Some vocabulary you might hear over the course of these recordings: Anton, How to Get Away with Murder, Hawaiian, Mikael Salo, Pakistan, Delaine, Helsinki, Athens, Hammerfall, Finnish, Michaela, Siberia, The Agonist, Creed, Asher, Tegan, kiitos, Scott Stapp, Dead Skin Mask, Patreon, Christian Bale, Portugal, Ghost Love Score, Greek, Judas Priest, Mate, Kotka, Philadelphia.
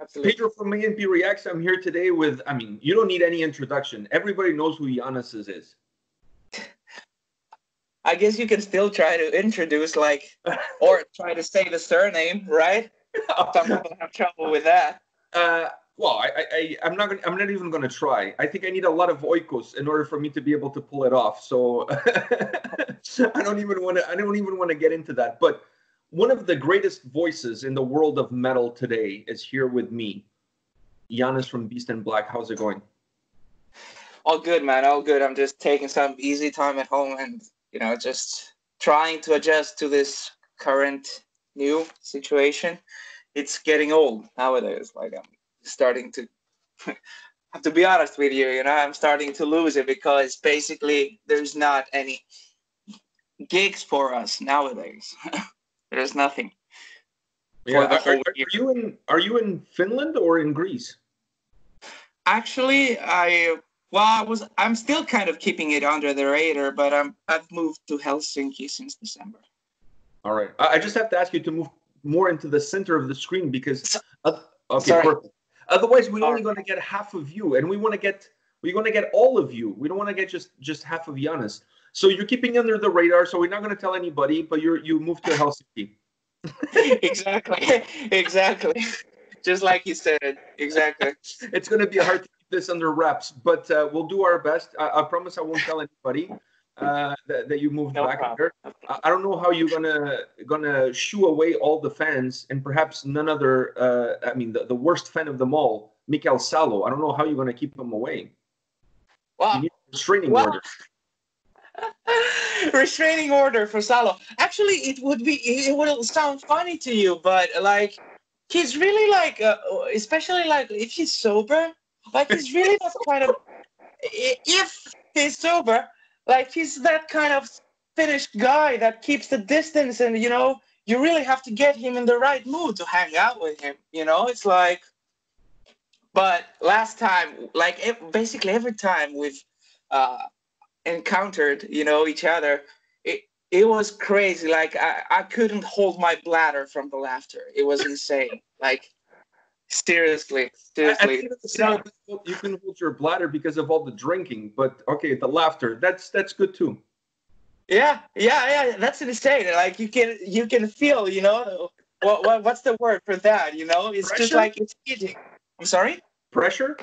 Absolutely. Pedro from A&P Reacts. I'm here today with, I mean, you don't need any introduction. Everybody knows who Yannis is. I guess you can still try to introduce, like, or try to say the surname, right? Some people have trouble with that. Well, I'm not even gonna try. I think I need a lot of oikos in order for me to be able to pull it off. So I don't even want to get into that. But one of the greatest voices in the world of metal today is here with me, Yannis from Beast in Black. How's it going? All good, man. All good. I'm just taking some easy time at home and, you know, just trying to adjust to this current new situation. It's getting old nowadays. Like, I'm starting to have to be honest with you, you know, I'm starting to lose it because basically there's not any gigs for us nowadays. There's nothing. Yeah. Are you in Finland or in Greece? Actually, I'm still kind of keeping it under the radar, but I've moved to Helsinki since December. All right. I just have to ask you to move more into the center of the screen because okay, perfect. Otherwise, we're only going to get half of you, and we're going to get all of you. We don't want to get just half of Yannis. So you're keeping under the radar. So we're not going to tell anybody, but you moved to Helsinki. Exactly. Just like you said. Exactly. It's going to be hard to keep this under wraps, but we'll do our best. I promise I won't tell anybody that you moved back here. I don't know how you're gonna shoo away all the fans, and perhaps none other. I mean, the worst fan of them all, Mikael Salo. I don't know how you're gonna keep him away. Wow. You need a restraining order. Restraining order for Salo. Actually, it would sound funny to you, but like, he's really like, especially like if he's sober, like he's really that kind of. If he's sober, like he's that kind of Finnish guy that keeps the distance, and you know, you really have to get him in the right mood to hang out with him. You know, it's like. But last time, like basically every time we've encountered, you know, each other, it was crazy. Like I couldn't hold my bladder from the laughter. It was insane. Like seriously. You can hold your bladder because of all the drinking, but okay, the laughter. That's good too. Yeah. That's insane. Like you can feel, you know, what's the word for that? You know, it's pressure? Just like it's eating. I'm sorry. Pressure.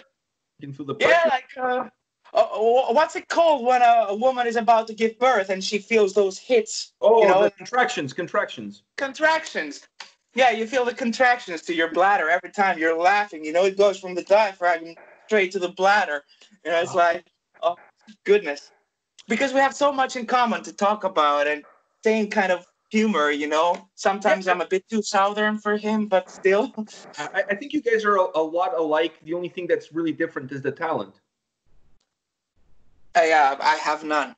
You can feel the pressure. Yeah, like. What's it called when a woman is about to give birth and she feels those hits? Oh, you know? The contractions. Contractions. Yeah, you feel the contractions to your bladder every time you're laughing. You know, it goes from the diaphragm straight to the bladder. You know, it's like, oh, goodness. Because we have so much in common to talk about and same kind of humor, you know. Sometimes I'm a bit too southern for him, but still. I think you guys are a lot alike. The only thing that's really different is the talent. I have none.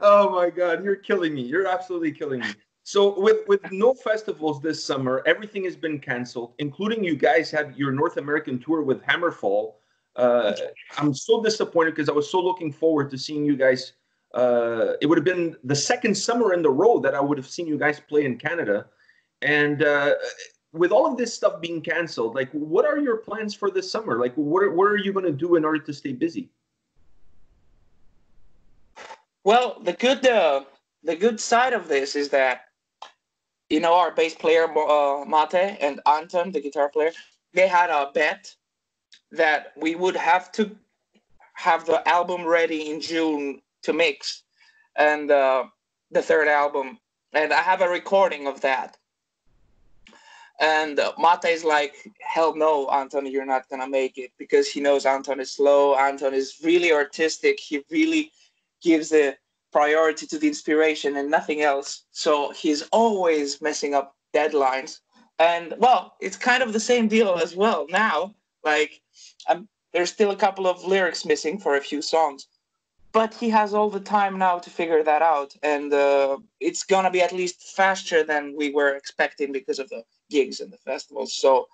Oh my God, you're killing me. You're absolutely killing me. So with no festivals this summer, everything has been canceled, including you guys had your North American tour with Hammerfall. I'm so disappointed because I was so looking forward to seeing you guys. It would have been the second summer in the row that I would have seen you guys play in Canada. And with all of this stuff being canceled, like, what are your plans for this summer? Like, what are you going to do in order to stay busy? Well, the good side of this is that, you know, our bass player, Mate, and Anton, the guitar player, they had a bet that we would have to have the album ready in June to mix, and the third album. And I have a recording of that. And Mata is like, hell no, Anton, you're not going to make it, because he knows Anton is slow. Anton is really artistic. He really gives the priority to the inspiration and nothing else. So he's always messing up deadlines. And, well, it's kind of the same deal as well now. Like, there's still a couple of lyrics missing for a few songs. But he has all the time now to figure that out. And it's going to be at least faster than we were expecting because of the gigs and the festivals. So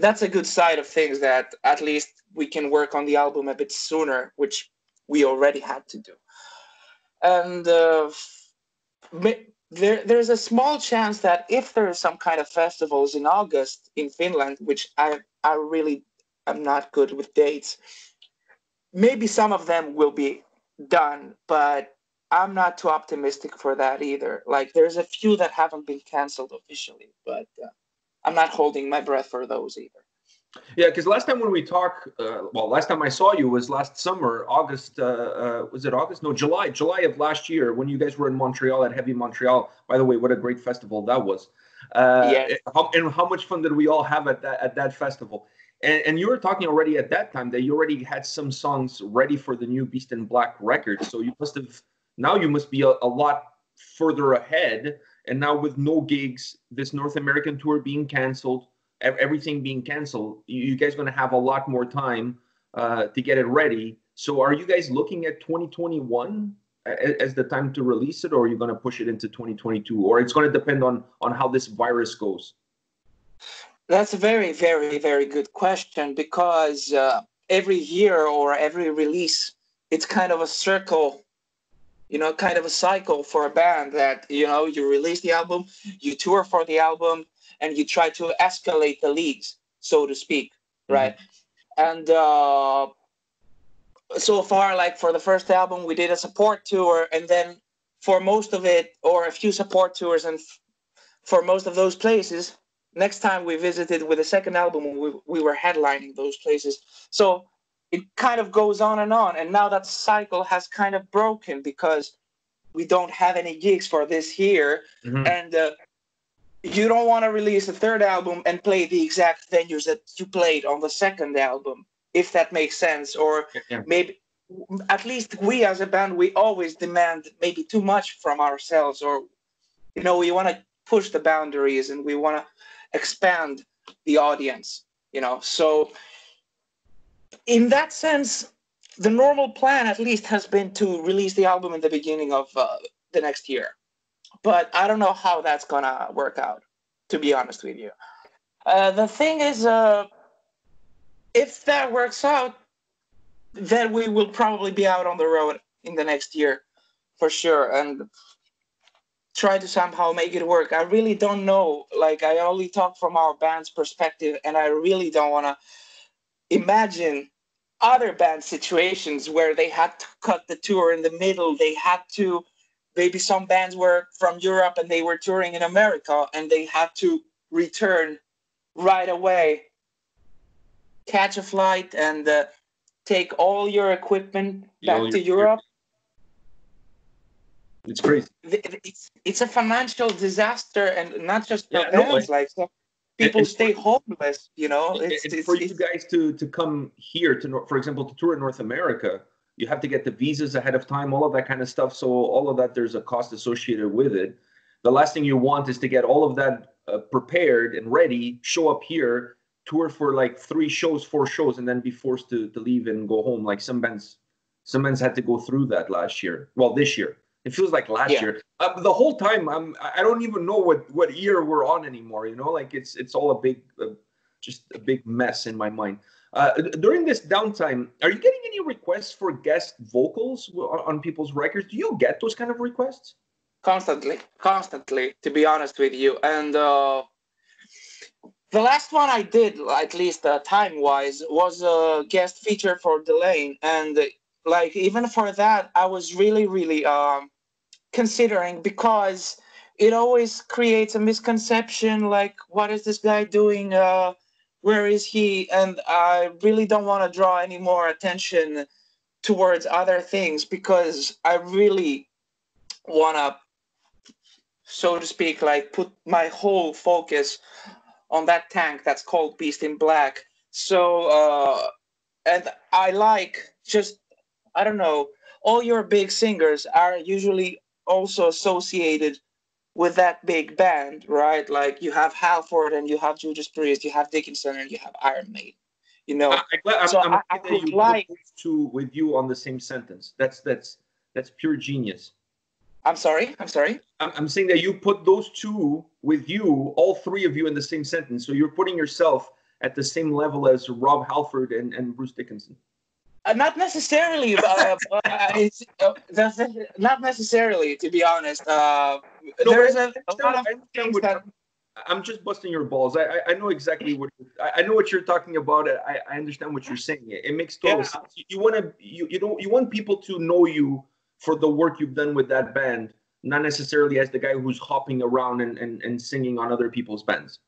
that's a good side of things, that at least we can work on the album a bit sooner, which we already had to do. And There's a small chance that if there are some kind of festivals in August in Finland, which I really am not good with dates, maybe some of them will be done, but I'm not too optimistic for that either. Like, there's a few that haven't been canceled officially, but I'm not holding my breath for those either. Yeah, because last time when we talked, last time I saw you was last summer, August, was it August? No, July of last year when you guys were in Montreal at Heavy Montreal. By the way, what a great festival that was. Yes. How much fun did we all have at that festival? And you were talking already at that time that you already had some songs ready for the new Beast in Black record. So you must have, now you must be a lot further ahead. And now with no gigs, this North American tour being canceled, everything being canceled, you guys are going to have a lot more time to get it ready. So are you guys looking at 2021 as the time to release it, or are you going to push it into 2022? Or it's going to depend on how this virus goes? That's a very, very, very good question, because every year or every release, it's kind of a circle, you know, kind of a cycle for a band that, you know, you release the album, you tour for the album, and you try to escalate the leagues, so to speak, right? Mm-hmm. And so far, like for the first album, we did a support tour, and then for most of it, or a few support tours, and for most of those places, next time we visited with the second album, we were headlining those places. So it kind of goes on, and now that cycle has kind of broken because we don't have any gigs for this year, mm-hmm. and you don't want to release a third album and play the exact venues that you played on the second album, if that makes sense. Or yeah. Maybe, at least we as a band, we always demand maybe too much from ourselves, or, you know, we want to push the boundaries and we want to expand the audience, you know. So in that sense, the normal plan at least has been to release the album in the beginning of the next year. But I don't know how that's going to work out, to be honest with you. The thing is, if that works out, then we will probably be out on the road in the next year, for sure, and try to somehow make it work. I really don't know. Like, I only talk from our band's perspective, and I really don't want to imagine other band situations where they had to cut the tour in the middle. They had to... Maybe some bands were from Europe and they were touring in America and they had to return right away, catch a flight and take all your equipment back to Europe. It's crazy. It's a financial disaster, and not just for bands, like so people stay homeless, you know. It's for you guys to come here, to, for example, to tour in North America, you have to get the visas ahead of time, all of that kind of stuff. So all of that, there's a cost associated with it. The last thing you want is to get all of that prepared and ready, show up here, tour for like 3 shows, 4 shows, and then be forced to leave and go home. Like some bands had to go through that last year. Well, this year. It feels like last year. The whole time, I don't even know what year we're on anymore, you know? Like it's all just a big mess in my mind. During this downtime, are you getting any requests for guest vocals on people's records? Do you get those kind of requests? Constantly, to be honest with you. And the last one I did, at least time-wise, was a guest feature for Delaine. And like even for that, I was really, really considering, because it always creates a misconception, like, what is this guy doing? Where is he? And I really don't want to draw any more attention towards other things, because I really want to, so to speak, like put my whole focus on that tank that's called Beast in Black. So, and I like just, I don't know, all your big singers are usually also associated with that big band, right? Like you have Halford and you have Judas Priest, you have Dickinson and you have Iron Maid. You know, I'm glad to with you on the same sentence. That's pure genius. I'm sorry. I'm saying that you put those two with you, all three of you in the same sentence. So you're putting yourself at the same level as Rob Halford and Bruce Dickinson. Not necessarily. Not necessarily, to be honest. I'm just busting your balls. I know exactly what I know what you're talking about. I understand what you're saying. It makes total sense. You want to you want people to know you for the work you've done with that band, not necessarily as the guy who's hopping around and singing on other people's bands.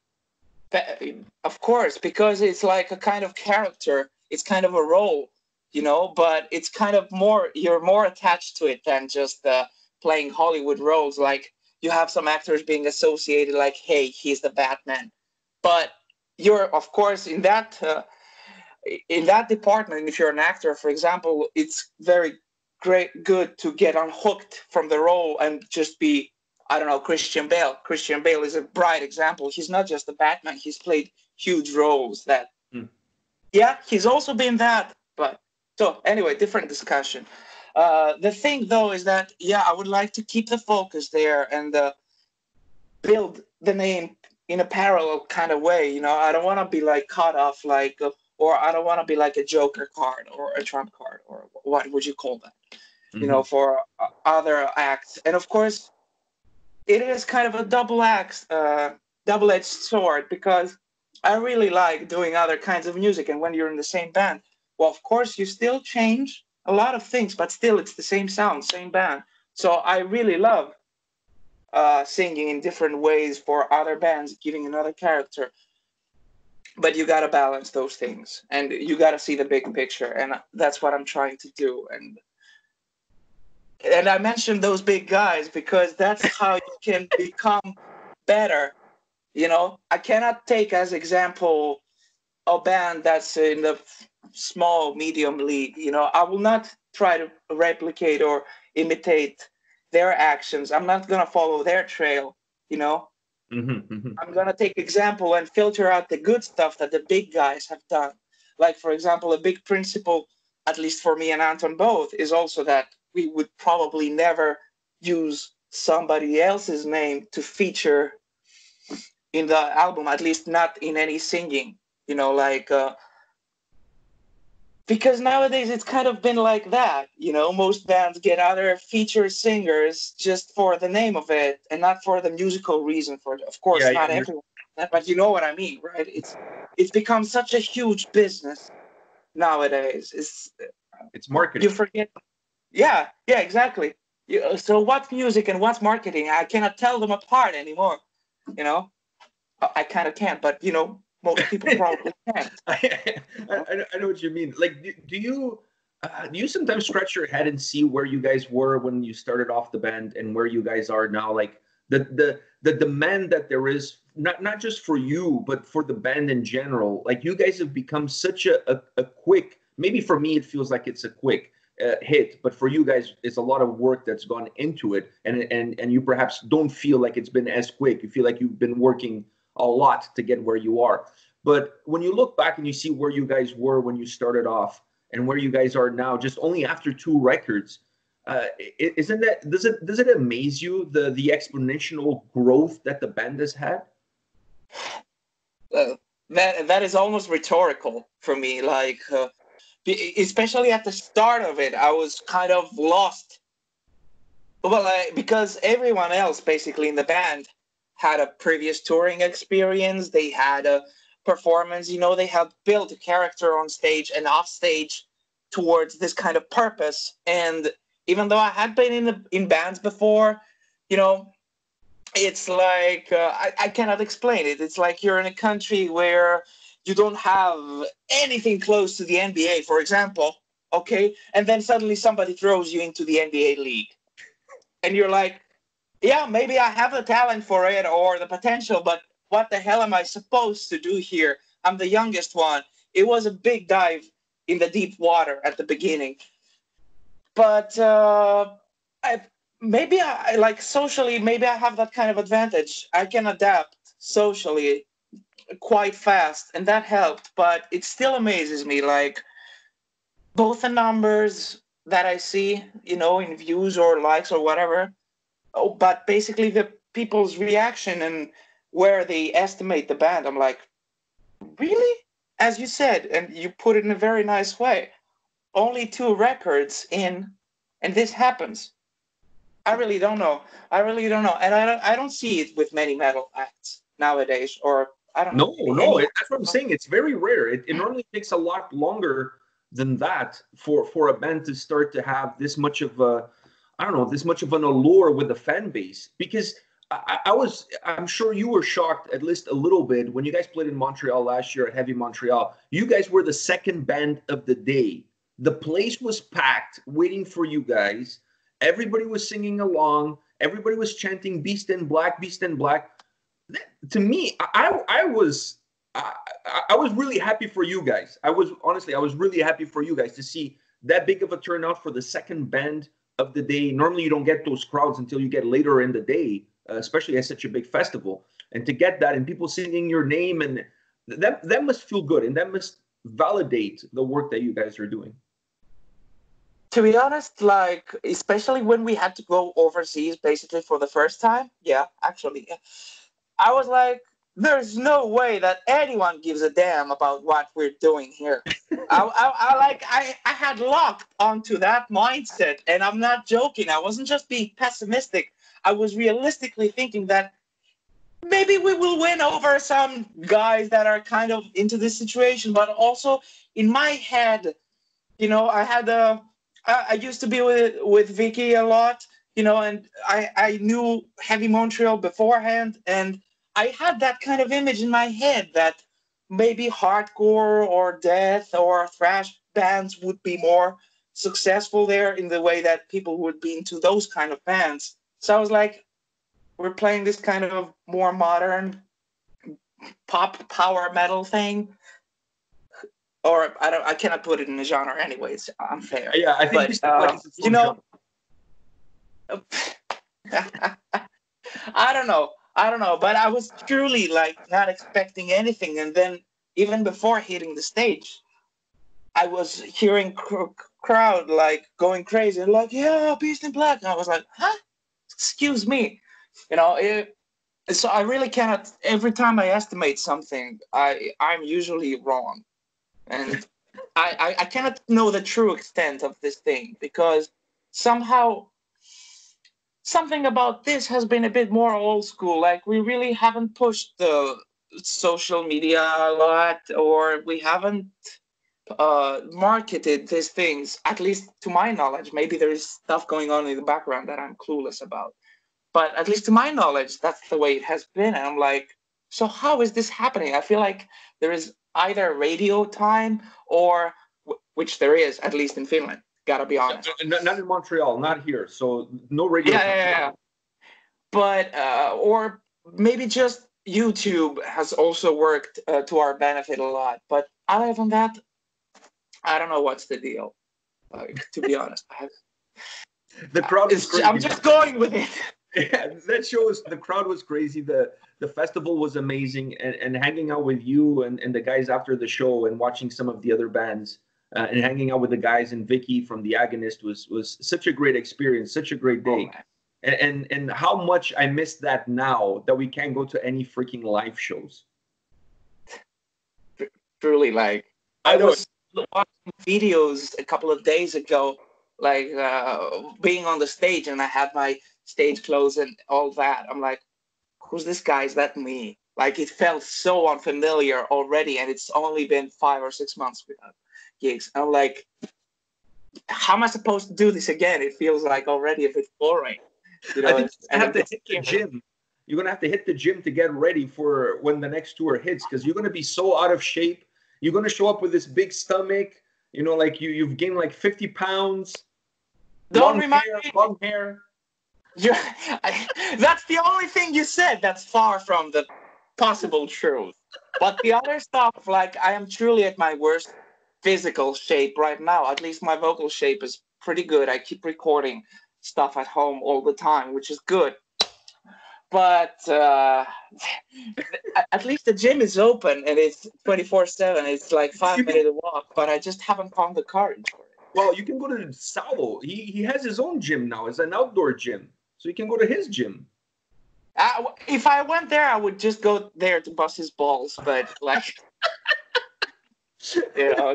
Of course, because it's like a kind of character. It's kind of a role, you know, but it's kind of more, you're more attached to it than just playing Hollywood roles. Like, you have some actors being associated like, hey, he's the Batman. But you're, of course, in that department, if you're an actor, for example, it's very good to get unhooked from the role and just be, I don't know, Christian Bale. Christian Bale is a bright example. He's not just the Batman. He's played huge roles that... Yeah, he's also been that, but... So, anyway, different discussion. The thing, though, is that, yeah, I would like to keep the focus there and build the name in a parallel kind of way, you know? I don't want to be, like, cut off, like... or I don't want to be, like, a Joker card or a Trump card or what would you call that, you know, for other acts. And, of course, it is kind of a double-edged sword because... I really like doing other kinds of music, and when you're in the same band, well, of course, you still change a lot of things, but still it's the same sound, same band. So I really love singing in different ways for other bands, giving another character. But you got to balance those things, and you got to see the big picture, and that's what I'm trying to do. And I mentioned those big guys because that's how you can become better. You know, I cannot take as example a band that's in the small, medium league. You know, I will not try to replicate or imitate their actions. I'm not going to follow their trail, you know. I'm going to take example and filter out the good stuff that the big guys have done. Like, for example, a big principle, at least for me and Anton both, is also that we would probably never use somebody else's name to feature in the album, at least not in any singing, you know, like, because nowadays it's kind of been like that, you know, most bands get other feature singers just for the name of it and not for the musical reason for it. Of course, yeah, not everyone, but you know what I mean, right? It's become such a huge business nowadays. It's marketing. You forget. Yeah, yeah, exactly. So what's music and what's marketing? I cannot tell them apart anymore, you know? I kind of can't, but, you know, most people probably can't. I know what you mean. Like, do you sometimes scratch your head and see where you guys were when you started off the band and where you guys are now? Like, the demand that there is, not just for you, but for the band in general. Like, you guys have become such a quick, maybe for me it feels like it's a quick hit, but for you guys, it's a lot of work that's gone into it. And you perhaps don't feel like it's been as quick. You feel like you've been working a lot to get where you are. But when you look back and you see where you guys were when you started off and where you guys are now, just only after 2 records, isn't that, does it amaze you, the exponential growth that the band has had? That is almost rhetorical for me. Like, especially at the start of it, I was kind of lost. Well, because everyone else basically in the band had a previous touring experience, they had a performance, you know, they had built a character on stage and off stage towards this kind of purpose. And even though I had been in bands before, you know, it's like, I cannot explain it. It's like you're in a country where you don't have anything close to the NBA, for example, okay? And then suddenly somebody throws you into the NBA league. And you're like, yeah, maybe I have the talent for it or the potential, but what the hell am I supposed to do here? I'm the youngest one. It was a big dive in the deep water at the beginning. But maybe socially, maybe I have that kind of advantage. I can adapt socially quite fast, and that helped. But it still amazes me, like, both the numbers that I see, you know, in views or likes or whatever, but basically the people's reaction and where they estimate the band. I'm like, really? As you said, and you put it in a very nice way. only 2 records in, and this happens. I really don't know. I really don't know. And I don't see it with many metal acts nowadays, or I don't know. No, that's what I'm saying. It's very rare. It normally takes a lot longer than that for a band to start to have this much of a, I don't know, this much of an allure with the fan base. Because I'm sure you were shocked at least a little bit when you guys played in Montreal last year at Heavy Montreal. You guys were the second band of the day. The place was packed waiting for you guys. Everybody was singing along. Everybody was chanting Beast in Black, Beast in Black. That, to me, I was really happy for you guys. I was really happy for you guys to see that big of a turnout for the second band of the day. Normally, you don't get those crowds until you get later in the day, especially at such a big festival. And to get that and people singing your name, and that must feel good, and that must validate the work that you guys are doing. To be honest, like, especially when we had to go overseas basically for the first time, I was like, there's no way that anyone gives a damn about what we're doing here. I had locked onto that mindset, and I'm not joking. I wasn't just being pessimistic. I was realistically thinking that maybe we will win over some guys that are kind of into this situation, but also in my head, you know, I had a... I used to be with Vicky a lot, you know, and I knew Heavy Montreal beforehand, and I had that kind of image in my head that maybe hardcore or death or thrash bands would be more successful there in the way that people would be into those kind of bands. So I was like, we're playing this kind of more modern pop power metal thing. Or I cannot put it in a genre anyways. I'm fair. Yeah, I think but, you know. I don't know. But I was truly like not expecting anything, and then even before hitting the stage, I was hearing crowd like going crazy and like, yeah, Beast in Black. And I was like, huh? Excuse me, you know. So I really cannot. Every time I estimate something, I'm usually wrong. And I cannot know the true extent of this thing, because somehow something about this has been a bit more old school. Like, we really haven't pushed the social media a lot, or we haven't marketed these things, at least to my knowledge. Maybe there is stuff going on in the background that I'm clueless about. But at least to my knowledge, that's the way it has been. And I'm like, so how is this happening? I feel like there is either radio time or, which there is, at least in Finland, gotta be honest. Not in Montreal, not here, so no radio time. Yeah. But, or maybe just YouTube has also worked to our benefit a lot. But other than that, I don't know what's the deal, like, to be honest. The crowd is crazy. I'm just going with it. Yeah, that shows the crowd was crazy. The festival was amazing, and hanging out with you and the guys after the show and watching some of the other bands and hanging out with the guys and Vicky from The Agonist was such a great experience, such a great day. Oh, and how much I miss that now that we can't go to any freaking live shows. Truly, like, I was watching videos a couple of days ago, like being on the stage, and I had my stage clothes and all that. I'm like, who's this guy? Is that me? Like, it felt so unfamiliar already, and it's only been 5 or 6 months without gigs. I'm like, how am I supposed to do this again? It feels like already a bit boring. You know, I think you have to hit the gym. You're gonna have to hit the gym to get ready for when the next tour hits, because you're gonna be so out of shape. You're gonna show up with this big stomach. You know, like you've gained like 50 pounds. Don't remind me. Long hair. That's the only thing you said that's far from the possible truth. But the other stuff, like, I am truly at my worst physical shape right now. At least my vocal shape is pretty good. I keep recording stuff at home all the time, which is good. But at least the gym is open, and it's 24/7. It's like 5 minute walk, but I just haven't found the courage for it. Well, you can go to Salo. He has his own gym now. It's an outdoor gym. So you can go to his gym. If I went there, I would just go there to bust his balls. But like, Yeah,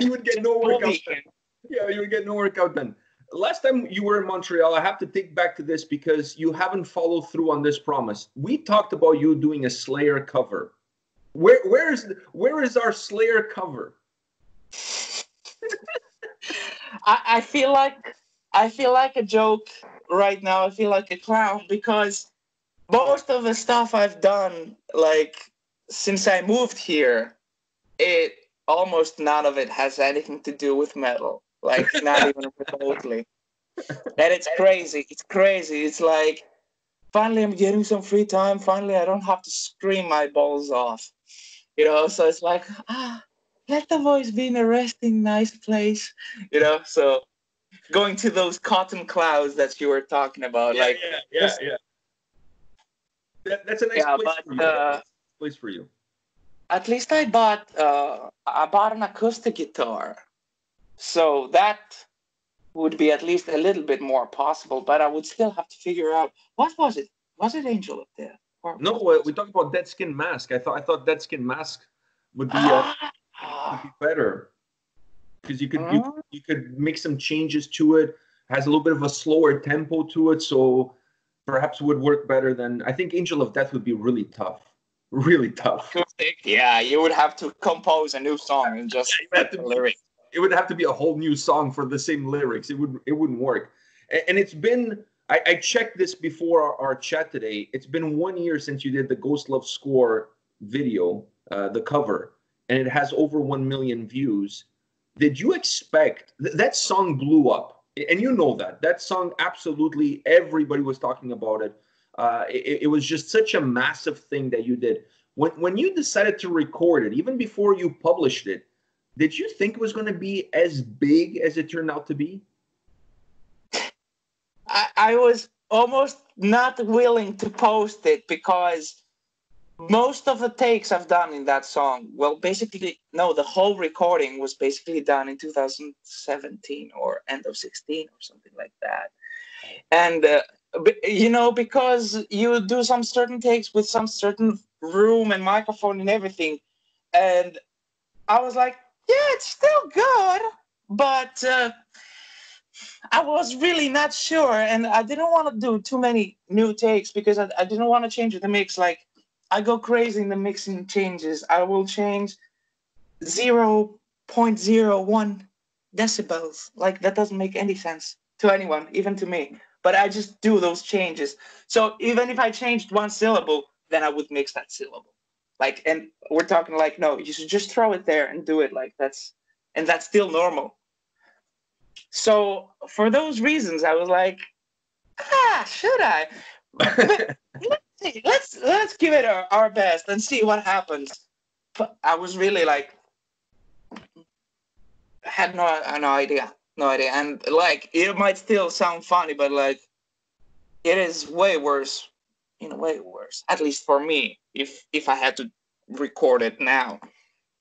you would get no workout then. Yeah, you would get no workout then. Last time you were in Montreal, I have to think back to this because you haven't followed through on this promise. We talked about you doing a Slayer cover. Where is our Slayer cover? I feel like a joke right now. I feel like a clown because most of the stuff I've done, like since I moved here, it almost none of it has anything to do with metal. Like not even remotely. And it's crazy. It's crazy. It's like finally I'm getting some free time. Finally I don't have to scream my balls off. You know, so it's like let the voice be in a resting nice place. You know, so going to those cotton clouds that you were talking about. Yeah, like yeah. That's a nice place for you. At least I bought an acoustic guitar. So that would be at least a little bit more possible, but I would still have to figure out what was it? Was it Angel of Death? No, we talked about Dead Skin Mask. I thought Dead Skin Mask would be better because you could make some changes to it. Has a little bit of a slower tempo to it, so perhaps it would work better than I think Angel of Death would be really tough. Really tough. Yeah, you would have to compose a new song and just add the lyrics. It would have to be a whole new song for the same lyrics. It wouldn't work. And it's been, I checked this before our chat today. It's been 1 year since you did the Ghost Love Score video, the cover, and it has over 1 million views. Did you expect, that song blew up, and you know that. That song, absolutely, everybody was talking about it. It was just such a massive thing that you did. When you decided to record it, even before you published it, did you think it was going to be as big as it turned out to be? I was almost not willing to post it because most of the takes I've done in that song, well, basically, no, the whole recording was basically done in 2017 or end of 16 or something like that. And, you know, because you do some certain takes with some certain room and microphone and everything. And I was like, yeah, it's still good, but I was really not sure, and I didn't want to do too many new takes because I didn't want to change the mix. Like, I go crazy in the mixing changes. I will change 0.01 decibels. Like, that doesn't make any sense to anyone, even to me. But I just do those changes. So even if I changed one syllable, then I would mix that syllable. Like, and we're talking like, no, you should just throw it there and do it like that's still normal. So for those reasons, I was like, should I? let's give it our best and see what happens. But I was really like, had no idea. And like, it might still sound funny, but like, it is way worse. In a way worse, at least for me, if I had to record it now,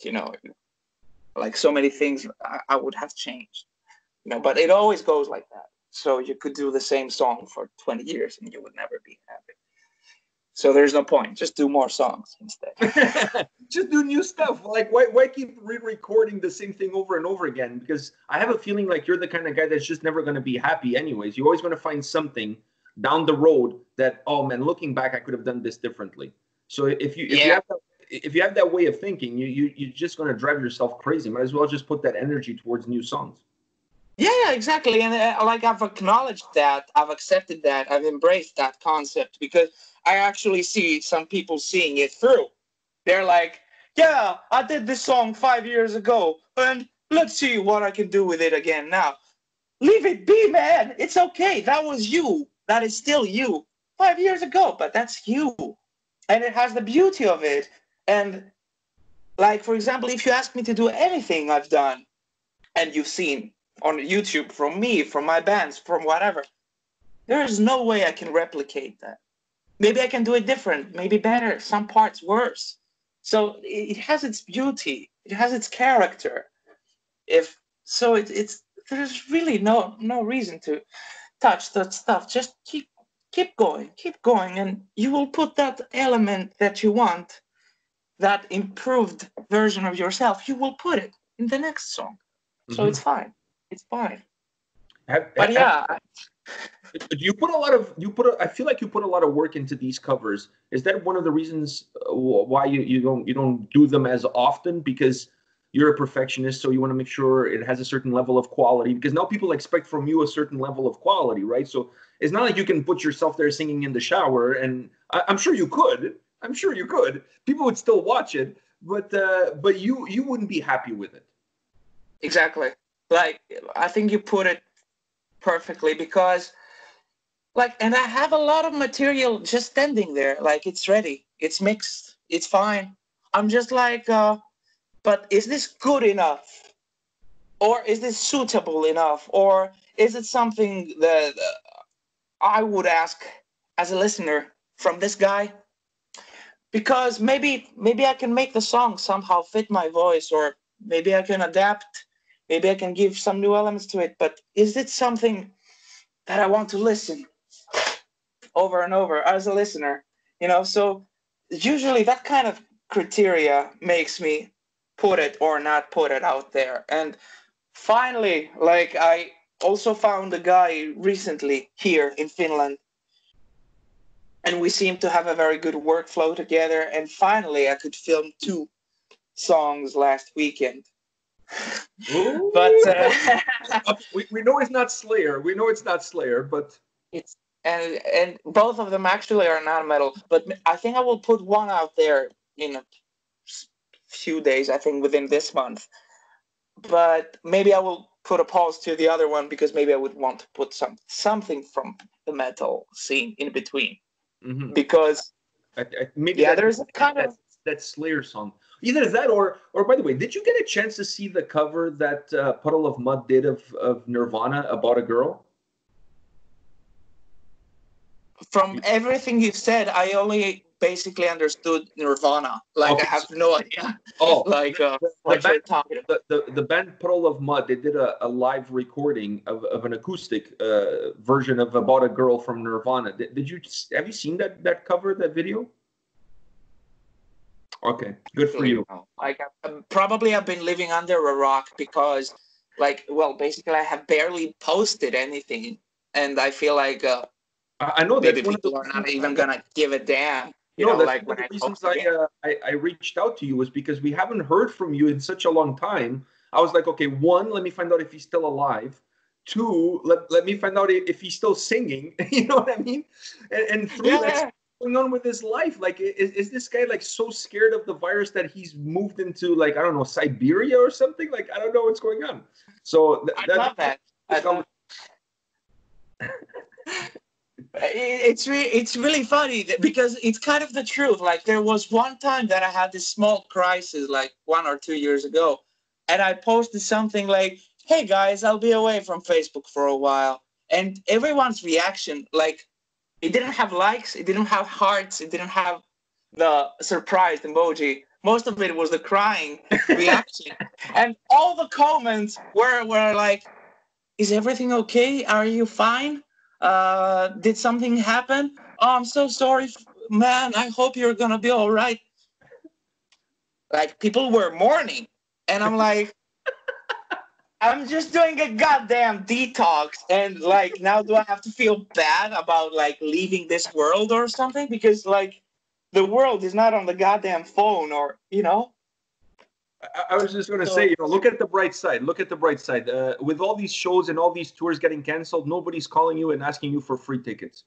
you know, like so many things I would have changed, you know, but it always goes like that. So you could do the same song for 20 years and you would never be happy. So there's no point. Just do more songs instead. Just do new stuff. Like, why keep re-recording the same thing over and over again? Because I have a feeling like you're the kind of guy that's just never going to be happy anyways. You're always going to find something down the road that, oh man, looking back, I could have done this differently. So if you have that way of thinking, you're just going to drive yourself crazy. Might as well just put that energy towards new songs. Yeah, exactly. And like, I've acknowledged that, I've accepted that, I've embraced that concept because I actually see some people seeing it through. They're like, yeah, I did this song 5 years ago, and let's see what I can do with it again now. Leave it be, man. It's okay. That was you. That is still you 5 years ago, but that's you. And it has the beauty of it. And like, for example, if you ask me to do anything I've done and you've seen on YouTube from me, from my bands, from whatever, there is no way I can replicate that. Maybe I can do it different, maybe better, some parts worse. So it has its beauty. It has its character. If so, it's there's really no reason to touch that stuff. Just keep going, and you will put that element that you want, that improved version of yourself, you will put it in the next song. Mm-hmm. So it's fine. It's fine. I feel like you put a lot of work into these covers. Is that one of the reasons why you don't do them as often? Because you're a perfectionist, so you want to make sure it has a certain level of quality. Because now people expect from you a certain level of quality, right? So it's not like you can put yourself there singing in the shower. And I'm sure you could. People would still watch it, but you wouldn't be happy with it. Exactly. Like, I think you put it perfectly, because and I have a lot of material just standing there. Like, it's ready, it's mixed, it's fine. I'm just like, but is this good enough? Or is this suitable enough? Or is it something that I would ask as a listener from this guy? Because maybe I can make the song somehow fit my voice, or maybe I can adapt. Maybe I can give some new elements to it, but is it something that I want to listen over and over as a listener? You know, so usually that kind of criteria makes me put it or not put it out there. And finally, I also found a guy recently here in Finland, and we seemed to have a very good workflow together. And finally, I could film 2 songs last weekend. Ooh. But we know it's not Slayer. We know it's not Slayer, but it's and both of them actually are not metal. But I think I will put one out there in a few days. I think within this month. But maybe I will put a pause to the other one, because maybe I would want to put something from the metal scene in between. Mm-hmm. Because there's a kind of that Slayer song. Either that or by the way, did you get a chance to see the cover that Puddle of Mud did of Nirvana, About a Girl? From everything you've said, I only basically understood Nirvana. Okay. I have no idea. Oh, the band Puddle of Mud, they did a live recording of an acoustic version of About a Girl from Nirvana. Have you seen that cover, that video? Okay, good for you. I've been living under a rock, because, basically I have barely posted anything, and I feel like I know that people are not even gonna give a damn. I reached out to you was because we haven't heard from you in such a long time. I was like, okay, 1, let me find out if he's still alive. 2, let me find out if he's still singing. You know what I mean? And 3, that's going on with his life. Is this guy so scared of the virus that he's moved into I don't know, Siberia or something? I don't know what's going on. So it's really funny, because it's kind of the truth. There was one time that I had this small crisis 1 or 2 years ago, and I posted something like, "Hey guys, I'll be away from Facebook for a while," and everyone's reaction it didn't have likes, it didn't have hearts, it didn't have the surprised emoji. Most of it was the crying reaction. And all the comments were like, "Is everything okay? Are you fine? Did something happen? Oh, I'm so sorry, man. I hope you're gonna be all right." People were mourning. And I'm like, I'm just doing a goddamn detox, and now do I have to feel bad about leaving this world or something? Because the world is not on the goddamn phone, or I was just gonna say, look at the bright side. Look at the bright side. With all these shows and all these tours getting canceled, nobody's calling you and asking you for free tickets.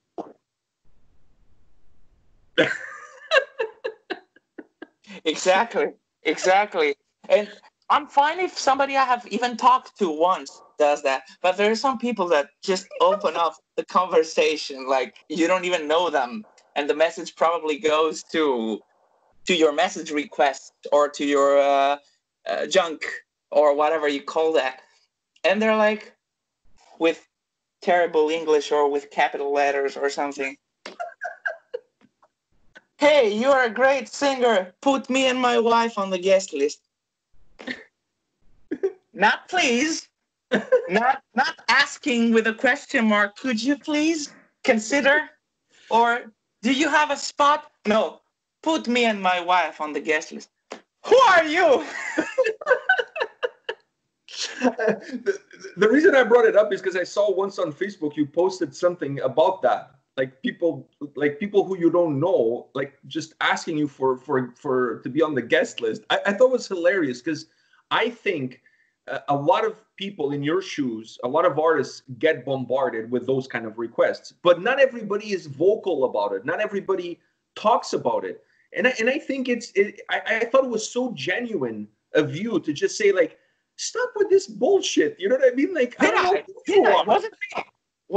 Exactly. And I'm fine if somebody I have even talked to once does that. But there are some people that just open up the conversation you don't even know them. And the message probably goes to your message request, or to your junk, or whatever you call that. And they're with terrible English or with capital letters or something. "Hey, you're a great singer. Put me and my wife on the guest list." Not please, not asking with a question mark, "Could you please consider?" Or, "Do you have a spot?" No, put me and my wife on the guest list. Who are you? The reason I brought it up is because I saw once on Facebook you posted something about that, like people who you don't know, like just asking you for to be on the guest list. I thought it was hilarious because I think a lot of people in your shoes, a lot of artists get bombarded with those kind of requests, but not everybody is vocal about it. Not everybody talks about it, and I think I thought it was so genuine of you to just say like, stop with this bullshit. You know what I mean? Like, I don't know.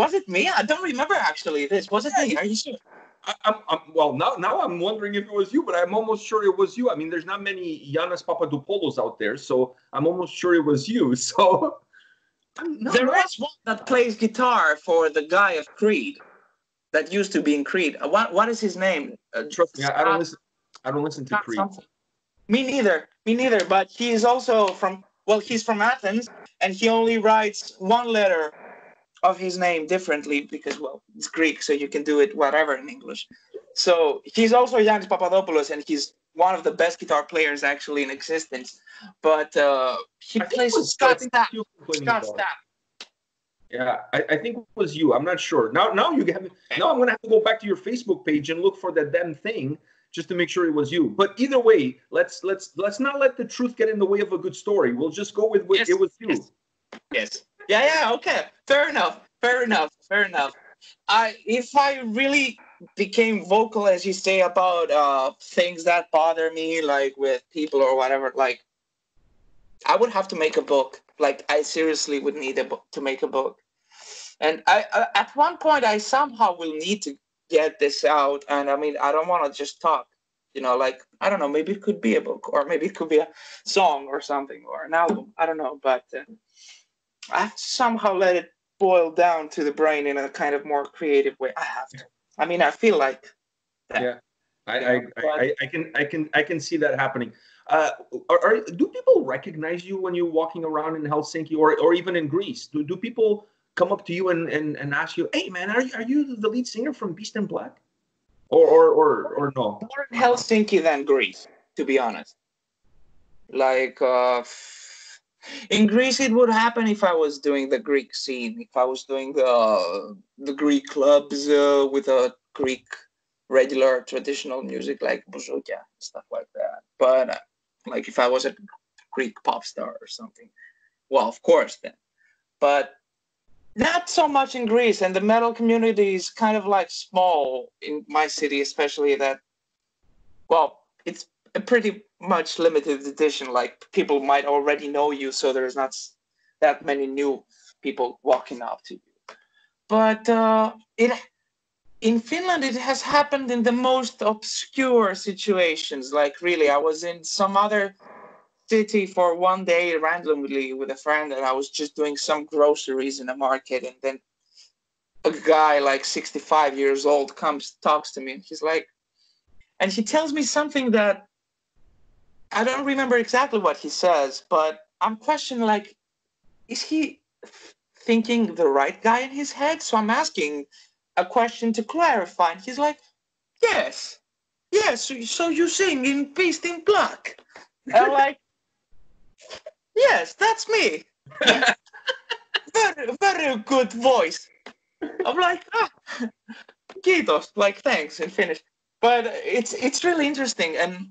Was it me? I don't remember actually. Was it me? Are you sure? Well, now I'm wondering if it was you, but I'm almost sure it was you. I mean, there's not many Yannis Papadopoulos out there, so I'm almost sure it was you. So there is one that plays guitar for the guy of Creed that used to be in Creed. What is his name? Trust me, I don't listen to Creed. Something. Me neither. But he is also from. Well, he's from Athens, and he only writes one letter of his name differently because, well, it's Greek, so you can do it whatever in English. So he's also Yannis Papadopoulos, and he's one of the best guitar players actually in existence. But he plays Scott Stapp. Yeah, I think it was you. I'm not sure. Now I'm going to have to go back to your Facebook page and look for that damn thing. Just to make sure it was you. But either way, let's not let the truth get in the way of a good story. We'll just go with what it was you. Yes. Yeah. Okay. Fair enough. If I really became vocal, as you say, about things that bother me, like with people or whatever, like I would have to make a book. Like I seriously would need a book to make a book. And I at one point I somehow will need to get this out, and I mean, I don't want to just talk, you know, like, I don't know, maybe it could be a book, or maybe it could be a song or something, or an album, I don't know, but I have to somehow let it boil down to the brain in a kind of more creative way. I have to. I mean, I feel like that. Yeah, I can see that happening. Do people recognize you when you're walking around in Helsinki, or even in Greece? Do people come up to you and ask you, hey man, are you the lead singer from Beast in Black? Or no? More in Helsinki than Greece, to be honest. Like in Greece, it would happen if I was doing the Greek scene, if I was doing the Greek clubs with a Greek regular traditional music like bouzoukia and stuff like that. But like if I was a Greek pop star or something, well, of course then. But not so much in Greece, and the metal community is kind of like small in my city, especially that, well, it's a pretty much limited edition. Like people might already know you, so there's not that many new people walking up to you. But in Finland, it has happened in the most obscure situations. Like really, I was in some other city for one day randomly with a friend, and I was just doing some groceries in a market, and then a guy like 65 years old comes, talks to me, and he's like, and he tells me something that I don't remember exactly what he says, but I'm questioning like, is he thinking the right guy in his head? So I'm asking a question to clarify, and he's like, yes, so you sing in Beast in Black. And I'm like, yes, that's me. Very, very good voice. I'm like, kiitos, like thanks in Finnish. But it's really interesting, and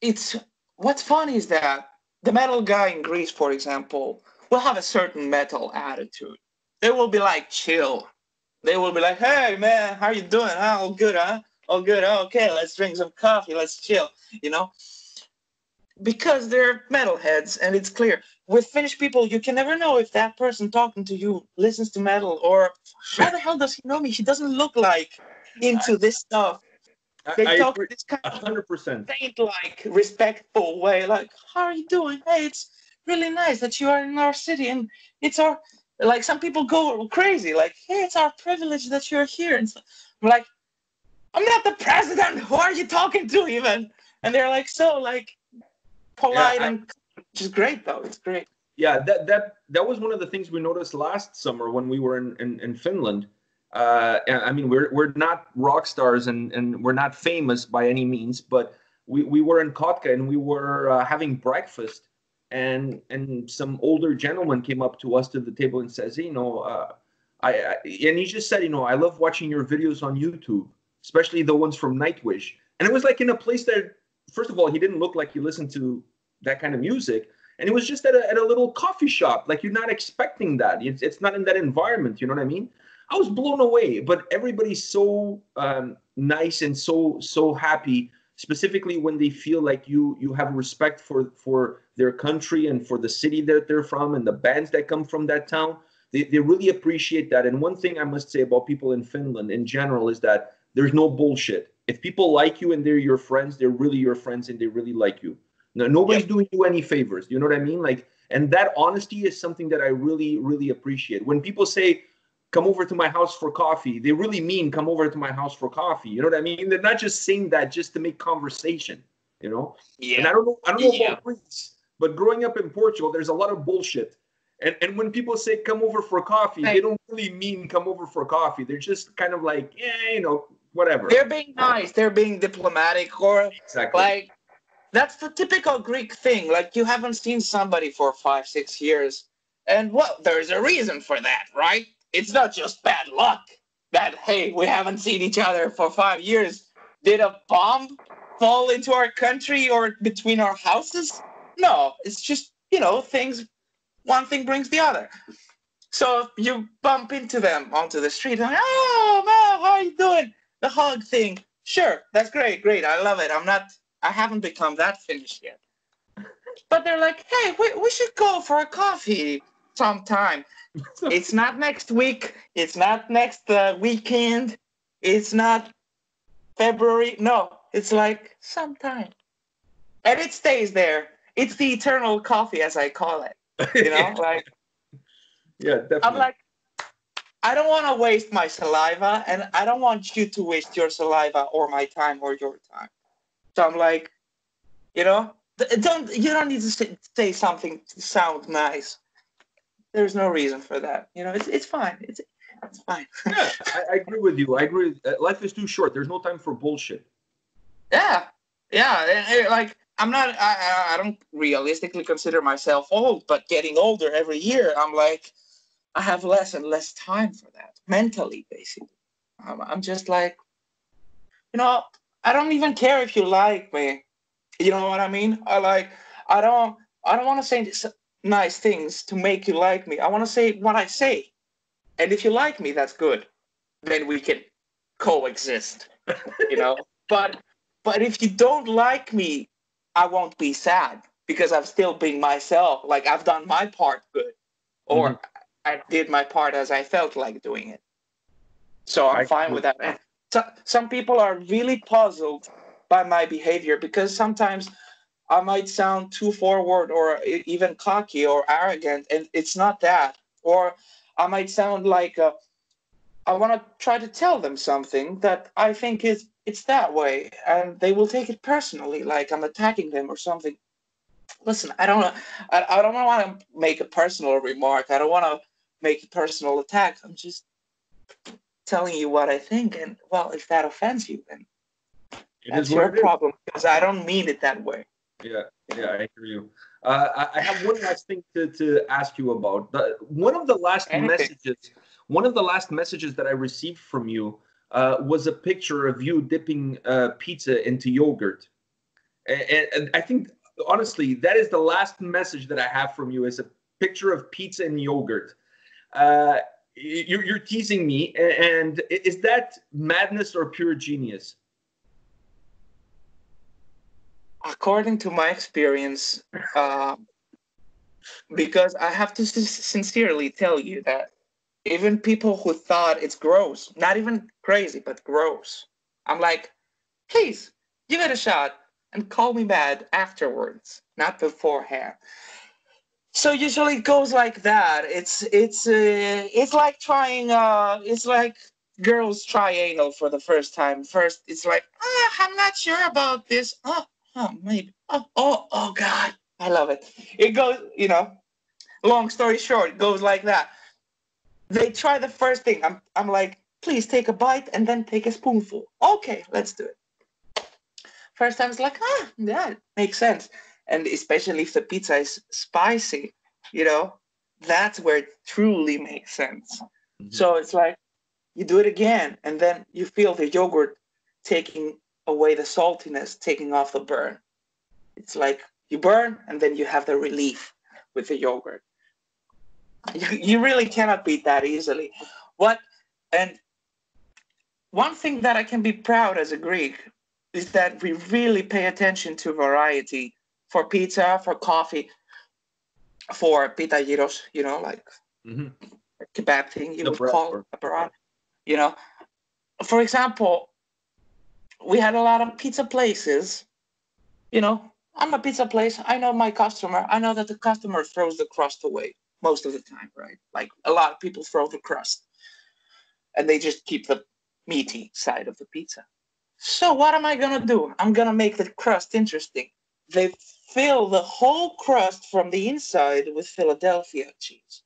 it's what's funny is that the metal guy in Greece, for example, will have a certain metal attitude. They will be like chill. They will be like, hey man, how you doing? Huh? All good, huh? All good. Okay, let's drink some coffee. Let's chill. You know. Because they're metalheads, and it's clear. With Finnish people, you can never know if that person talking to you listens to metal, or how the hell does he know me? He doesn't look like into this stuff. They talk in this kind of 100%. Saint-like, respectful way, like, how are you doing? Hey, it's really nice that you are in our city, and it's our, like, some people go crazy, like, hey, it's our privilege that you're here. And so, I'm like, I'm not the president. Who are you talking to even? And they're like, so, like, polite, yeah, and which is great though. It's great. Yeah, that was one of the things we noticed last summer when we were in Finland. I mean, we're not rock stars and we're not famous by any means, but we were in Kotka and we were having breakfast, and some older gentleman came up to us to the table and says, you know, and he just said, you know, I love watching your videos on YouTube, especially the ones from Nightwish. And it was like in a place that, first of all, he didn't look like he listened to that kind of music. And it was just at a little coffee shop. Like, you're not expecting that. It's not in that environment. You know what I mean? I was blown away. But everybody's so nice and so happy, specifically when they feel like you have respect for their country and for the city that they're from and the bands that come from that town. They really appreciate that. And one thing I must say about people in Finland in general is that there's no bullshit. If people like you and they're your friends, they're really your friends and they really like you. No, nobody's doing you any favors. You know what I mean? Like, and that honesty is something that I really, really appreciate. When people say, come over to my house for coffee, they really mean come over to my house for coffee. You know what I mean? They're not just saying that just to make conversation, you know? Yeah. And I don't know about Greece, but growing up in Portugal, there's a lot of bullshit. And when people say come over for coffee, right, they don't really mean come over for coffee. They're just kind of like, yeah, you know, whatever. They're being nice. They're being diplomatic, or exactly. Like, that's the typical Greek thing. Like, you haven't seen somebody for 5-6 years. And well, there's a reason for that, right? It's not just bad luck that, hey, we haven't seen each other for 5 years. Did a bomb fall into our country or between our houses? No, it's just, you know, things, one thing brings the other. So you bump into them onto the street. And, oh, man, how are you doing? The hug thing. Sure, that's great. I love it. I haven't become that Finnish yet. But they're like, hey, we should go for a coffee sometime. It's not next week. It's not next weekend. It's not February. No, it's like sometime. And it stays there. It's the eternal coffee, as I call it. You know, yeah. Like, yeah, definitely. I'm like, I don't want to waste my saliva, and I don't want you to waste your saliva or my time or your time. So I'm like, you know, you don't need to say something to sound nice. There's no reason for that. You know, it's fine. It's fine. Yeah, I agree with you. I agree. Life is too short. There's no time for bullshit. Yeah. And like, I'm not. I don't realistically consider myself old, but getting older every year, I'm like, I have less and less time for that, mentally, basically. I'm just like, you know, I don't even care if you like me. You know what I mean? I don't want to say nice things to make you like me. I want to say what I say. And if you like me, that's good. Then we can coexist, you know? But if you don't like me, I won't be sad because I'm still being myself. Like, I've done my part good. Or I did my part as I felt like doing it. So I'm fine with that. And some people are really puzzled by my behavior because sometimes I might sound too forward or even cocky or arrogant, and it's not that. Or I might sound like I want to try to tell them something that I think it's that way, and they will take it personally, like I'm attacking them or something. Listen, I don't want to make a personal remark. I don't want to make a personal attack. I'm just telling you what I think. And, well, if that offends you, then that's your problem, because I don't mean it that way. Yeah, I hear you. I have one last thing to ask you about. One of the last messages that I received from you was a picture of you dipping pizza into yogurt. And I think, honestly, that is the last message that I have from you, is a picture of pizza and yogurt. You're teasing me, and is that madness or pure genius? According to my experience, because I have to sincerely tell you that even people who thought it's gross, not even crazy, but gross, I'm like, please, give it a shot. And call me mad afterwards, not beforehand. So usually it goes like that. It's like trying. It's like girls try anal for the first time. First, it's like, I'm not sure about this. Maybe. Oh, God, I love it. It goes, you know. Long story short, it goes like that. They try the first thing. I'm like, Please take a bite and then take a spoonful. Okay, let's do it. First time it's like, ah, yeah, it makes sense. And especially if the pizza is spicy, you know, that's where it truly makes sense. Mm-hmm. So it's like you do it again and then you feel the yogurt taking away the saltiness, taking off the burn. It's like you burn and then you have the relief with the yogurt. You really cannot beat that easily. And one thing that I can be proud as a Greek is that we really pay attention to variety for pizza, for coffee, for pita gyros, you know, like a kebab thing you would call it, you know. For example, we had a lot of pizza places, you know. I'm a pizza place. I know my customer. I know that the customer throws the crust away most of the time, right? Like a lot of people throw the crust and they just keep the meaty side of the pizza. So what am I going to do? I'm going to make the crust interesting. They fill the whole crust from the inside with Philadelphia cheese.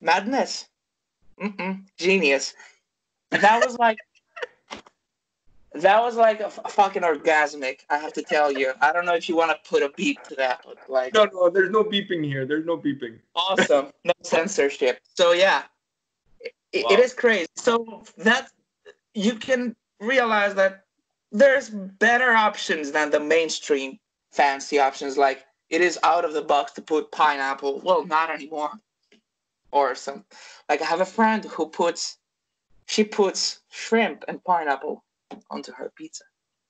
Madness. Genius. That was like... That was like a fucking orgasmic, I have to tell you. I don't know if you want to put a beep to that. But like, no, there's no beeping here. There's no beeping. Awesome. No censorship. So, yeah, it is crazy. So that you can realize that there's better options than the mainstream fancy options. Like, it is out of the box to put pineapple. Well, not anymore. Or some. Like, I have a friend who puts shrimp and pineapple onto her pizza.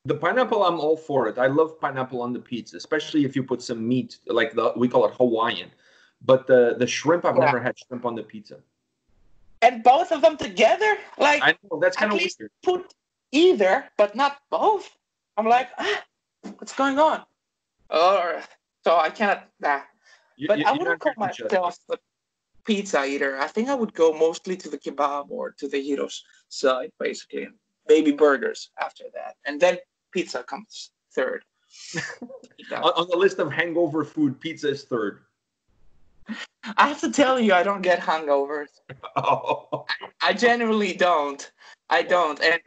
The pineapple, I'm all for it. I love pineapple on the pizza, especially if you put some meat, like we call it Hawaiian. But the shrimp, I've never had shrimp on the pizza. And both of them together? Like, I know, that's kind of weird. Put either, but not both. I'm like, what's going on? So I cannot. I wouldn't call myself a pizza eater. I think I would go mostly to the kebab or to the gyros side, basically. Maybe burgers after that. And then pizza comes third. On the list of hangover food, pizza is third. I have to tell you, I don't get hangovers. Oh. I genuinely don't. I don't. And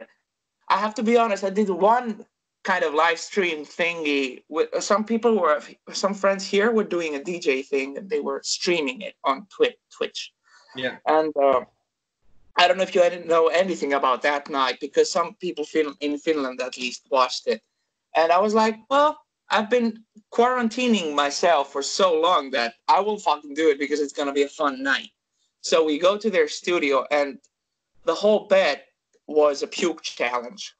I have to be honest, I did one kind of live stream thingy. With some people some friends here were doing a DJ thing and they were streaming it on Twitch. Yeah. And... I don't know if you know anything about that night, because some people in Finland at least watched it. And I was like, well, I've been quarantining myself for so long that I will fucking do it because it's going to be a fun night. So we go to their studio and the whole bed was a puke challenge.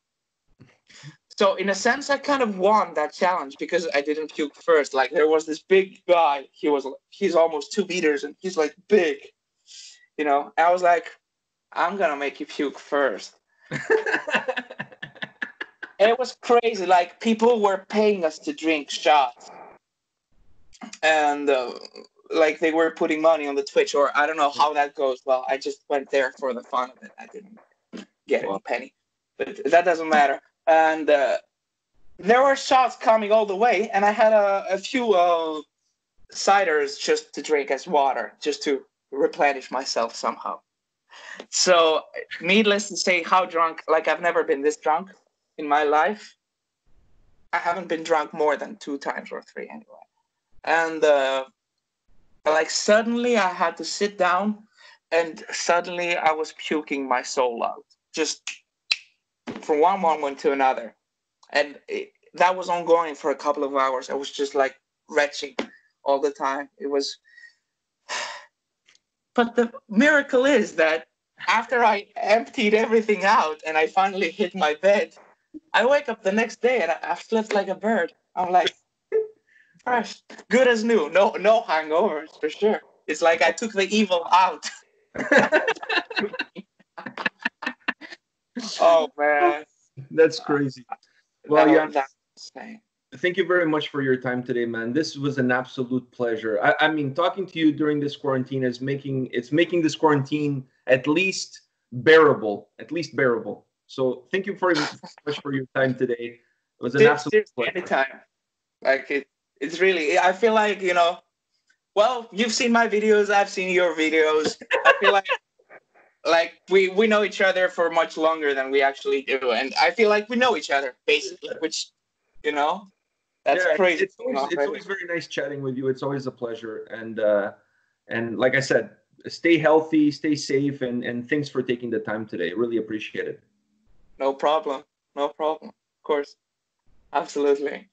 So in a sense, I kind of won that challenge because I didn't puke first. Like there was this big guy. He's almost 2 meters and he's like big, you know, I was like, I'm going to make you puke first. It was crazy. Like, people were paying us to drink shots. And, like, they were putting money on the Twitch, or I don't know how that goes. Well, I just went there for the fun of it. I didn't get any penny. But that doesn't matter. And there were shots coming all the way, and I had a few ciders just to drink as water, just to replenish myself somehow. So, needless to say, how drunk, like I've never been this drunk in my life. I haven't been drunk more than 2 times or 3 anyway. And like suddenly I had to sit down and suddenly I was puking my soul out. Just from one moment to another. And that was ongoing for a couple of hours. I was just like retching all the time. It was... But the miracle is that after I emptied everything out and I finally hit my bed, I wake up the next day and I've slept like a bird. I'm like, fresh, good as new. No hangovers for sure. It's like I took the evil out. Oh, man. That's crazy. Well, yeah. That's insane. Thank you very much for your time today, man. This was an absolute pleasure. I mean, talking to you during this quarantine is making this quarantine at least bearable. So thank you very much for your time today. It was an absolute pleasure. Anytime. Like it's really, I feel like, you know, well, you've seen my videos. I've seen your videos. I feel like like we know each other for much longer than we actually do, and I feel like we know each other basically, which, you know, that's crazy. It's always very nice chatting with you. It's always a pleasure, and like I said, stay healthy, stay safe, and thanks for taking the time today. Really appreciate it. No problem. No problem. Of course. Absolutely.